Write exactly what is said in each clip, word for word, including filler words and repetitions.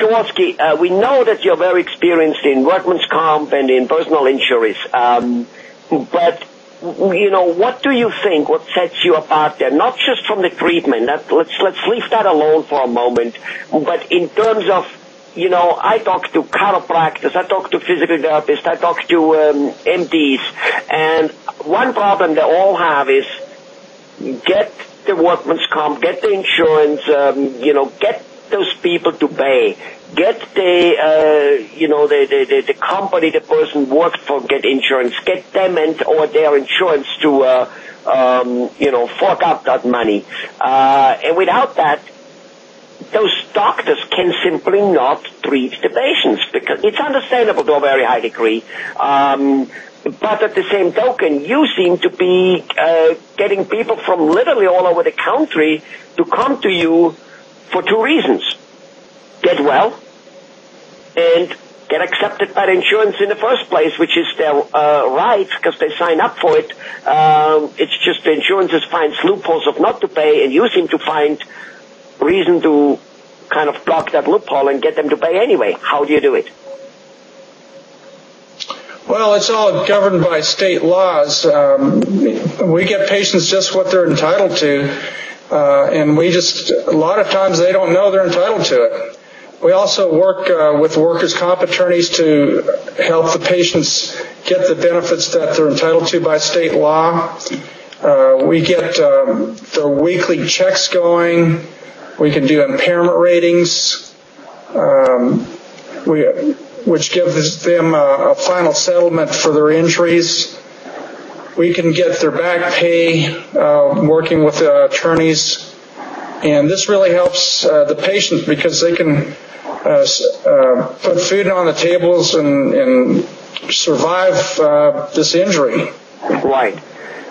Doctor Wolski, uh, we know that you're very experienced in workman's comp and in personal insurance, um, but, you know, what do you think, what sets you apart there, not just from the treatment, that, let's, let's leave that alone for a moment, but in terms of, you know, I talk to chiropractors, I talk to physical therapists, I talk to um, M Ds, and one problem they all have is get the workman's comp, get the insurance, um, you know, get those people to pay, get the, uh, you know, the, the, the company the person worked for, get insurance, get them and or their insurance to, uh, um, you know, fork out that money. Uh, and without that, those doctors can simply not treat the patients, because it's understandable to a very high degree. Um, but at the same token, you seem to be uh, getting people from literally all over the country to come to you for two reasons. Get well and get accepted by the insurance in the first place, which is their uh, right, because they sign up for it. Um, it's just the insurances finds loopholes of not to pay, and you seem to find reason to kind of block that loophole and get them to pay anyway. How do you do it? Well, it's all governed by state laws. Um, we get patients just what they're entitled to, uh, and we just, a lot of times they don't know they're entitled to it. We also work uh, with workers' comp attorneys to help the patients get the benefits that they're entitled to by state law. Uh, we get um, their weekly checks going. We can do impairment ratings, um, we, which gives them a, a final settlement for their injuries. We can get their back pay uh, working with uh, attorneys. And this really helps uh, the patient, because they can uh, uh, put food on the tables and, and survive uh, this injury. Right.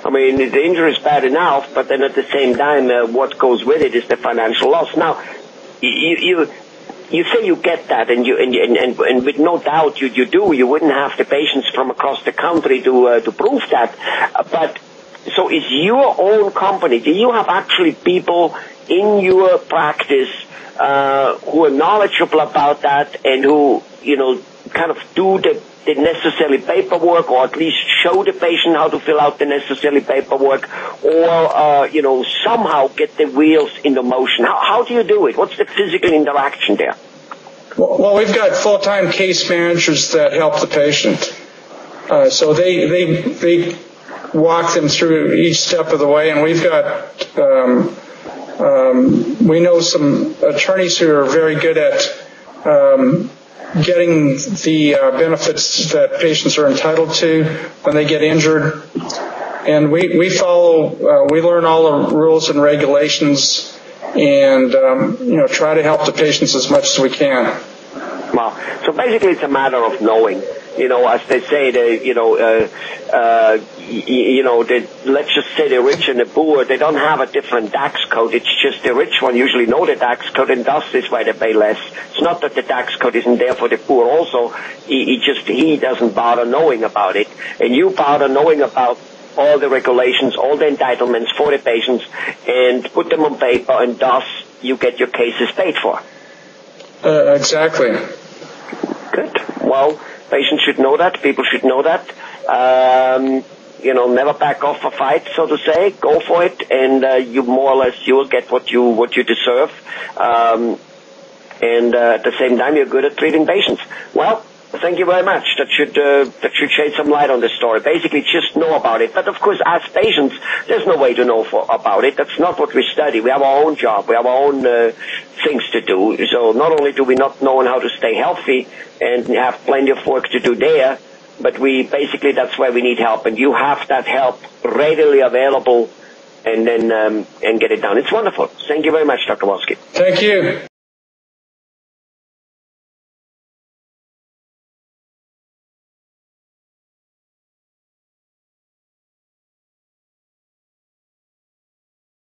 I mean, the injury is bad enough, but then at the same time, uh, what goes with it is the financial loss. Now, you you, you say you get that, and you and and, and with no doubt you, you do. You wouldn't have the patients from across the country to uh, to prove that. Uh, but so, is your own company? Do you have actually people in your practice uh, who are knowledgeable about that and who, you know, kind of do the the necessary paperwork, or at least show the patient how to fill out the necessary paperwork, or, uh, you know, somehow get the wheels into motion? How, how do you do it? What's the physical interaction there? Well, well we've got full-time case managers that help the patient. Uh, so they, they, they walk them through each step of the way, and we've got, um, um, we know some attorneys who are very good at um, getting the uh, benefits that patients are entitled to when they get injured. And we, we follow, uh, we learn all the rules and regulations, and, um, you know, try to help the patients as much as we can. Well, so basically it's a matter of knowing. You know, as they say, the, you know, uh, uh, you know, the, let's just say the rich and the poor, they don't have a different tax code. It's just the rich one usually know the tax code, and thus is why they pay less. It's not that the tax code isn't there for the poor also. He, he just, he doesn't bother knowing about it. And you bother knowing about all the regulations, all the entitlements for the patients, and put them on paper, and thus you get your cases paid for. Uh, exactly. Good. Well, patients should know that. People should know that. Um, you know, never back off a fight, so to say. Go for it, and uh, you more or less you will get what you what you deserve. Um, and uh, at the same time, you're good at treating patients. Well, thank you very much. That should uh, that should shed some light on this story. Basically, just know about it. But of course, as patients, there's no way to know for, about it. That's not what we study. We have our own job. We have our own uh, things to do. So not only do we not know how to stay healthy and have plenty of work to do there, but we basically, that's where we need help. And you have that help readily available, and then um, and get it done. It's wonderful. Thank you very much, Doctor Wolski. Thank you.